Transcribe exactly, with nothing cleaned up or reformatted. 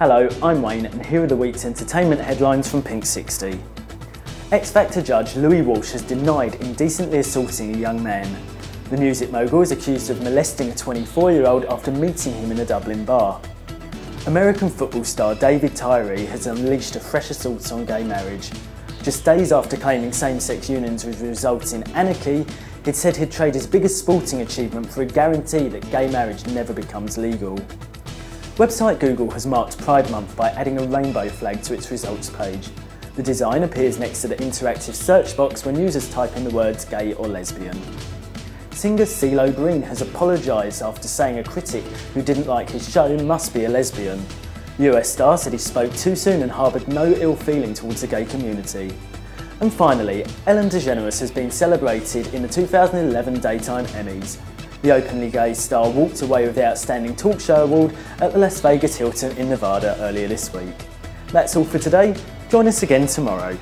Hello, I'm Wayne and here are the week's entertainment headlines from Pinksixty. X Factor judge Louis Walsh has denied indecently assaulting a young man. The music mogul is accused of molesting a twenty-four-year-old after meeting him in a Dublin bar. American football star David Tyree has unleashed a fresh assault on gay marriage. Just days after claiming same-sex unions would result in anarchy, he'd said he'd trade his biggest sporting achievement for a guarantee that gay marriage never becomes legal. Website Google has marked Pride Month by adding a rainbow flag to its results page. The design appears next to the interactive search box when users type in the words gay or lesbian. Singer Cee-Lo Green has apologised after saying a critic who didn't like his show must be a lesbian. The U S star said he spoke too soon and harboured no ill feeling towards the gay community. And finally, Ellen DeGeneres has been celebrated in the two thousand eleven Daytime Emmys. The openly gay star walked away with the Outstanding Talk Show Award at the Las Vegas Hilton in Nevada earlier this week. That's all for today. Join us again tomorrow.